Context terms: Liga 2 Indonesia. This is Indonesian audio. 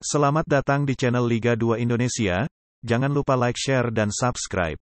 Selamat datang di channel Liga 2 Indonesia, jangan lupa like, share, dan subscribe.